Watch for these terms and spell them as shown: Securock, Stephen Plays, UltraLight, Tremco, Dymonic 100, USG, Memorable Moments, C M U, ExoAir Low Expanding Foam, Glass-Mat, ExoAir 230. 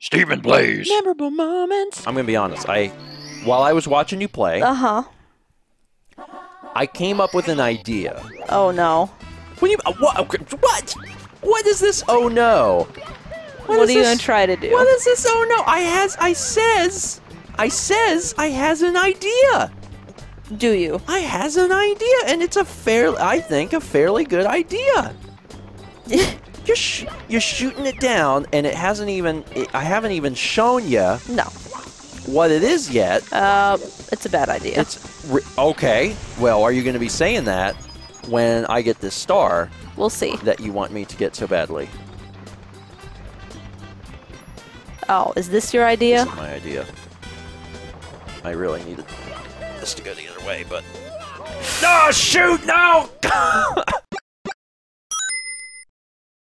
Stephen Plays. Memorable moments. I'm gonna be honest. While I was watching you play, I came up with an idea. Oh no. What? Do you, what? What is this? Oh no. What are you gonna try to do? What is this? Oh no. I has an idea. Do you? I has an idea, and it's I think a fairly good idea. You're shooting it down, and it hasn't even. I haven't even shown you. No. What it is yet? It's a bad idea. Okay. Well, are you going to be saying that when I get this star? We'll see. That you want me to get so badly. Oh, is this your idea? This is my idea. I really needed this to go the other way, but. No, shoot! No.